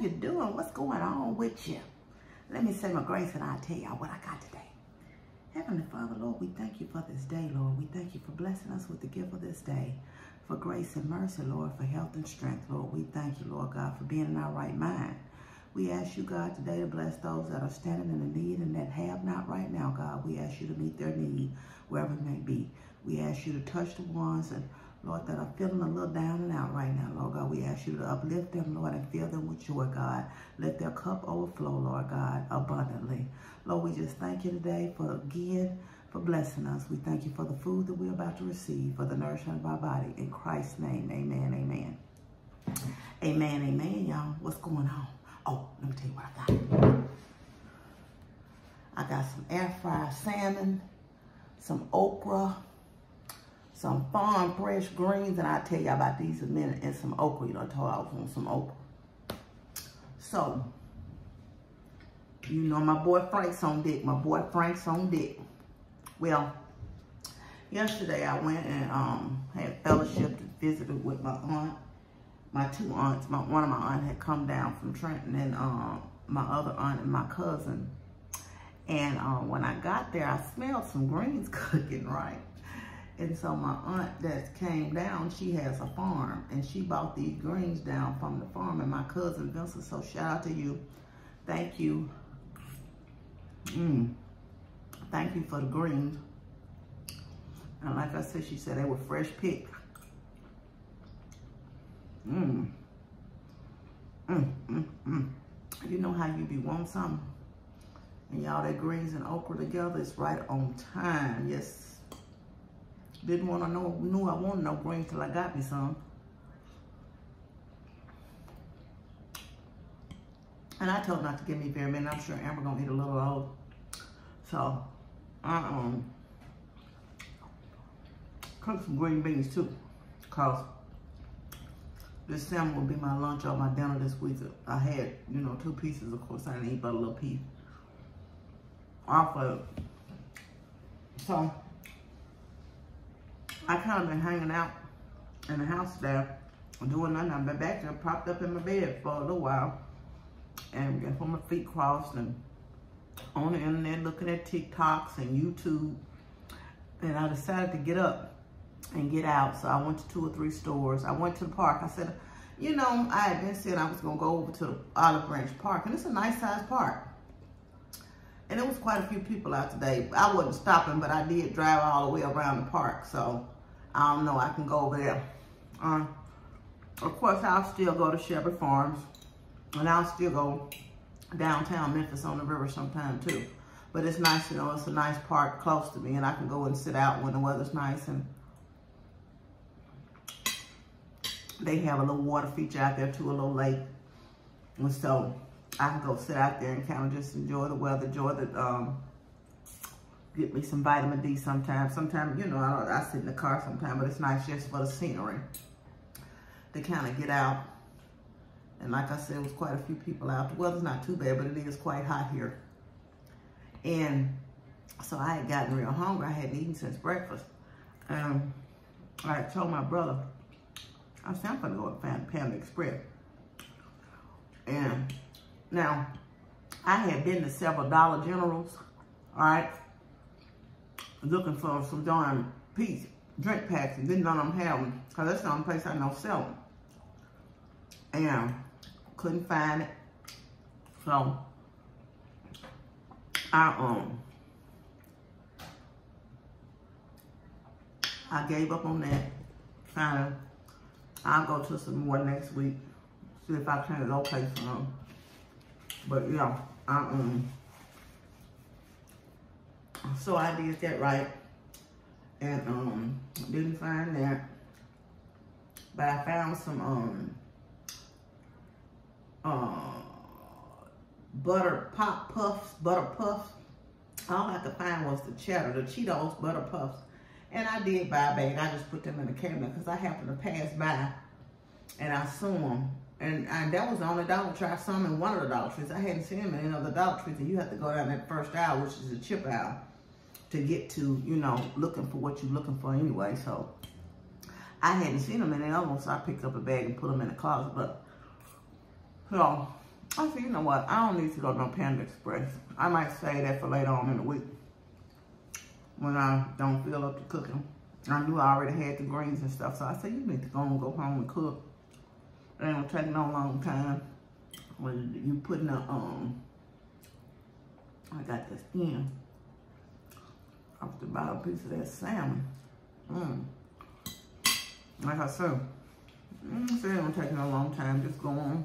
you doing? What's going on with you? Let me say my grace and I'll tell y'all what I got today. Heavenly Father, Lord, we thank you for this day, Lord. We thank you for blessing us with the gift of this day, for grace and mercy, Lord, for health and strength, Lord. We thank you, Lord God, for being in our right mind. We ask you, God, today to bless those that are standing in the need and that have not right now, God. We ask you to meet their need wherever it may be. We ask you to touch the ones, and Lord, that are feeling a little down and out right now, Lord God. We ask you to uplift them, Lord, and fill them with joy, God. Let their cup overflow, Lord God, abundantly. Lord, we just thank you today for blessing us. We thank you for the food that we're about to receive, for the nourishment of our body. In Christ's name, amen, amen. Amen, amen, y'all. What's going on? Oh, let me tell you what I got. I got some air fried salmon, some okra, some farm fresh greens, and I'll tell y'all about these in a minute, and some okra. You know, I told I was on some okra. So, you know my boy Frank's on deck. My boy Frank's on deck. Well, yesterday I went and had fellowship and visited with my aunt, my two aunts. One of my aunts had come down from Trenton, and my other aunt and my cousin. And when I got there, I smelled some greens cooking, right? And so my aunt that came down, she has a farm, and she bought these greens down from the farm, and my cousin Vincent, so shout out to you. Thank you. Thank you for the greens. And like I said, she said they were fresh picked. You know how you be wanting something. And y'all, that greens and okra together is right on time. Yes. Didn't want to know, knew I wanted no green till I got me some. And I told her not to give me very many. I'm sure Amber gonna eat a little old. So, cook some green beans too, cause this salmon will be my lunch or my dinner this week. I had, you know, 2 pieces. Of course, I didn't eat but a little piece off of it. So, I kind of been hanging out in the house there, doing nothing. I've been back there, propped up in my bed for a little while, and got my feet crossed, and on the internet looking at TikToks and YouTube. And I decided to get up and get out, so I went to 2 or 3 stores. I went to the park. I said, you know, I had been saying I was gonna go over to the Olive Branch Park, and it's a nice sized park. And it was quite a few people out today. I wasn't stopping, but I did drive all the way around the park, so I don't know, I can go over there. Of course, I'll still go to Shepherd Farms, and I'll still go downtown Memphis on the river sometime too. But it's nice, you know, it's a nice park close to me, and I can go and sit out when the weather's nice, and they have a little water feature out there too, a little lake. And so I can go sit out there and kind of just enjoy the weather, enjoy the, get me some vitamin D sometimes. Sometimes, you know, I sit in the car sometimes, but it's nice just for the scenery to kind of get out. And like I said, it was quite a few people out. The weather's not too bad, but it is quite hot here. And so I had gotten real hungry. I hadn't eaten since breakfast. I had told my brother, I said, I'm gonna go and find Panda Express. And now, I had been to several Dollar Generals, all right, looking for some darn peach drink packs, and didn't know them had them, because that's the only place I know sell them. And couldn't find it. So, I gave up on that. Kind of, I'll go to some more next week, see if I can locate some of them. But yeah, so I did that right, and didn't find that, but I found some butter pop puffs, butter puffs. All I could find was the cheddar, the Cheetos butter puffs, and I did buy a bag. I just put them in the cabinet because I happened to pass by, and I saw them. And that was the only Dollar Tree. I saw them in one of the Dollar Trees. I hadn't seen them in any other Dollar Trees. And you have to go down that first aisle, which is the chip aisle, to get to, you know, looking for what you're looking for anyway. So I hadn't seen them in any other one, so I picked up a bag and put them in the closet. But, you know, I said, you know what? I don't need to go to no Panda Express. I might save that for later on in the week when I don't feel up to cooking. I knew I already had the greens and stuff, so I said, you need to go and go home and cook. It ain't gonna take no long time. When you putting the, I got the skin off the bottom piece of that salmon. Like I said, it ain't gonna take no long time. Just go on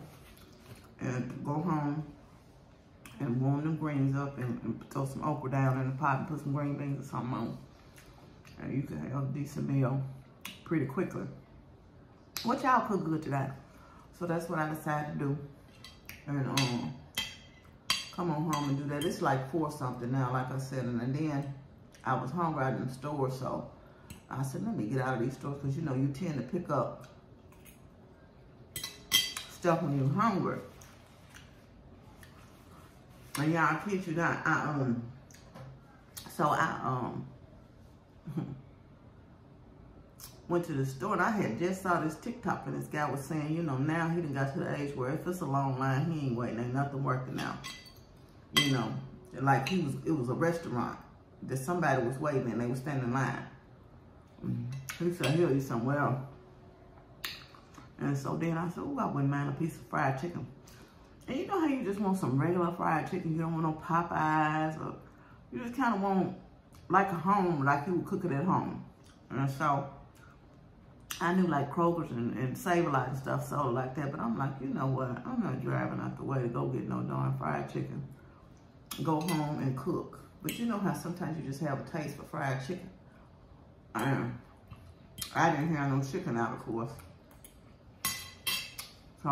and go home and warm them greens up and throw some okra down in the pot and put some green beans or something on. And you can have a decent meal pretty quickly. What y'all cook good today? So that's what I decided to do. And come on home and do that. It's like 4 something now, like I said. And then I was hungry out in the store, so I said, let me get out of these stores, because you know, you tend to pick up stuff when you're hungry. And y'all, I kid you not, I went to the store, and I had just saw this TikTok, and this guy was saying, you know, now he done got to the age where if it's a long line, he ain't waiting, ain't nothing working now. You know, like it was a restaurant that somebody was waiting, and they was standing in line. He said, he'll eat somewhere else. And so then I said, oh, I wouldn't mind a piece of fried chicken. And you know how you just want some regular fried chicken? You don't want no Popeyes, or you just kind of want like a home, like you would cook it at home. And so I knew like Kroger's and Save-A-Lot and stuff sold like that, but I'm like, you know what? I'm not driving out the way to go get no darn fried chicken. Go home and cook. But you know how sometimes you just have a taste for fried chicken. I didn't have no chicken out, of course. So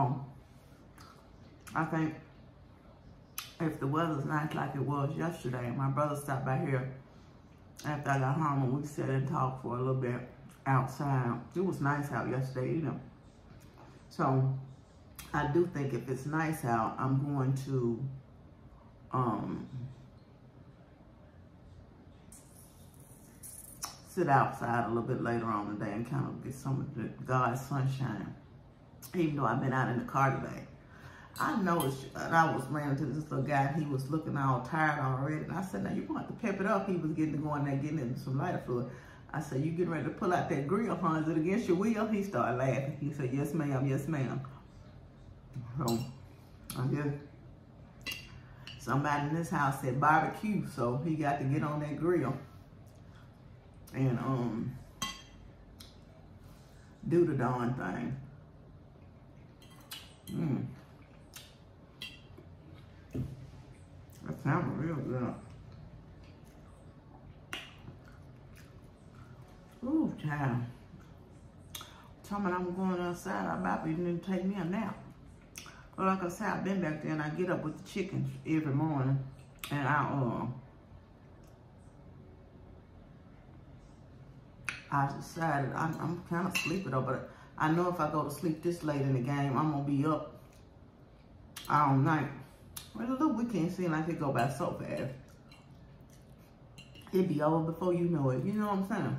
I think if the weather's nice like it was yesterday, my brother stopped by here after I got home, and we sat and talked for a little bit outside. It was nice out yesterday, you know. So I do think if it's nice out, I'm going to sit outside a little bit later on today and kind of get some of the God's sunshine. Even though I've been out in the car today, I noticed, and I was running to this little guy, he was looking all tired already, and I said, now you're going to have to pep it up. He was getting to go in there, getting into some lighter fluid. I said, you getting ready to pull out that grill, huh? Is it against your will? He started laughing. He said, yes, ma'am, yes, ma'am. So, I guess somebody in this house said barbecue, so he got to get on that grill and do the darn thing. That sounds real good. Ooh, child. Told me I'm going outside. I'm about to take me a nap. But like I said, I've been back there, and I get up with the chickens every morning, and I decided I'm kind of sleepy though, but I know if I go to sleep this late in the game, I'm gonna be up all night. Well, the weekend seems like it go by so fast. It be over before you know it. You know what I'm saying?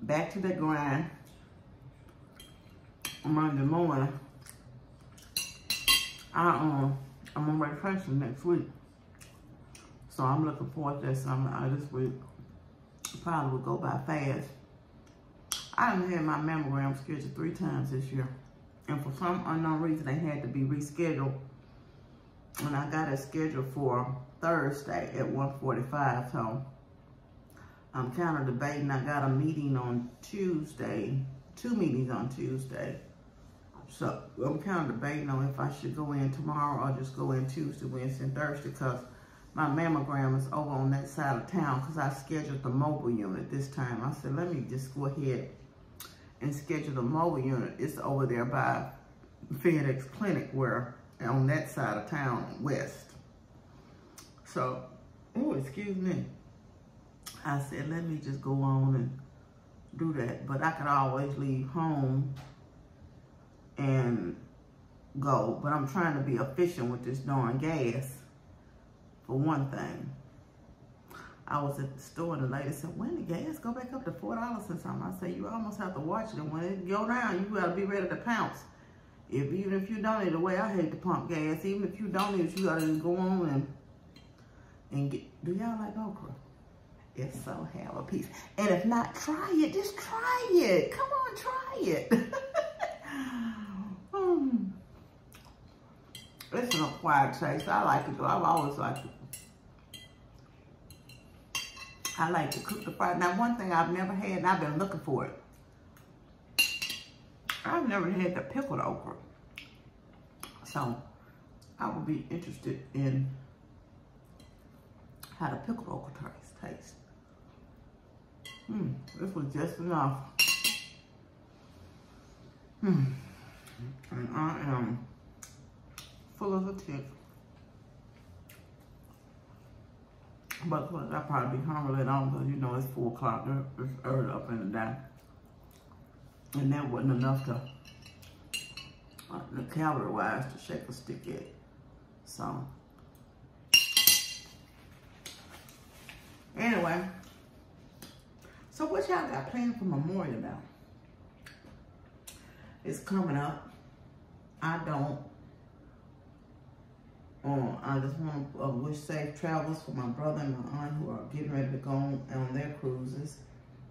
Back to the grind Monday morning. I'm on vacation next week, so I'm looking forward to that summer. This week probably will go by fast. I done had my mammogram scheduled 3 times this year, and for some unknown reason they had to be rescheduled. And I got it scheduled for Thursday at 1:45. So I'm kind of debating. I got a meeting on Tuesday, 2 meetings on Tuesday. So I'm kind of debating on if I should go in tomorrow or just go in Tuesday, Wednesday, and Thursday, because my mammogram is over on that side of town, because I scheduled the mobile unit this time. I said, let me just go ahead and schedule the mobile unit. It's over there by FedEx Clinic, where on that side of town, west. So, oh, excuse me. I said, let me just go on and do that. But I could always leave home and go. But I'm trying to be efficient with this darn gas, for one thing. I was at the store, and the lady said, when the gas go back up to $4 or something? I said, you almost have to watch it. And when it go down, you gotta be ready to pounce. If even if you donate away, I hate to pump gas. Even if you donate, you gotta just go on and get. Do y'all like okra? If so, have a piece. And if not, try it. Just try it. Come on, try it. It's an acquired taste. I like it though. I've always liked it. I like to cook the fries. Now, one thing I've never had, and I've been looking for it, I've never had the pickled okra. So, I would be interested in how the pickled okra tastes. This was just enough. And I am full of the tips. But I'll probably be hungry later on because, you know, it's 4 o'clock. It's early up in the day. And that wasn't enough to, calorie-wise, to shake a stick at. So, anyway. So, what y'all got planned for Memorial now? It's coming up. I don't. I just want to wish safe travels for my brother and my aunt who are getting ready to go on their cruises.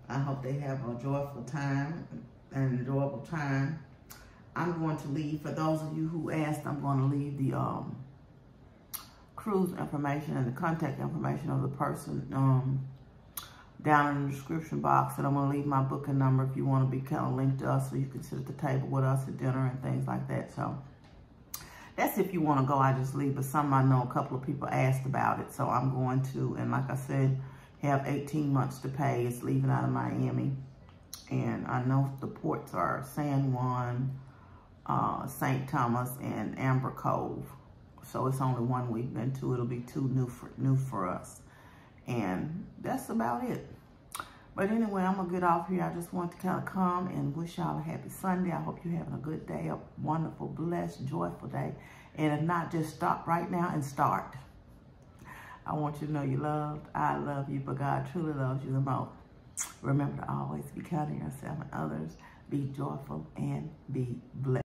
I hope they have a joyful time and enjoyable time. I'm going to leave, for those of you who asked, I'm going to leave the cruise information and the contact information of the person down in the description box. And I'm going to leave my booking number if you want to be kind of linked to us so you can sit at the table with us at dinner and things like that. So. That's if you want to go, I just leave. But some, I know a couple of people asked about it. So I'm going to, and like I said, have 18 months to pay. It's leaving out of Miami. And I know the ports are San Juan, St. Thomas, and Amber Cove. So it's only one we've been to. It'll be two new for us. And that's about it. But anyway, I'm going to get off here. I just want to kind of come and wish y'all a happy Sunday. I hope you're having a good day, a wonderful, blessed, joyful day. And if not, just stop right now and start. I want you to know you're loved. I love you, but God truly loves you the most. Remember to always be kind to yourself and others. Be joyful and be blessed.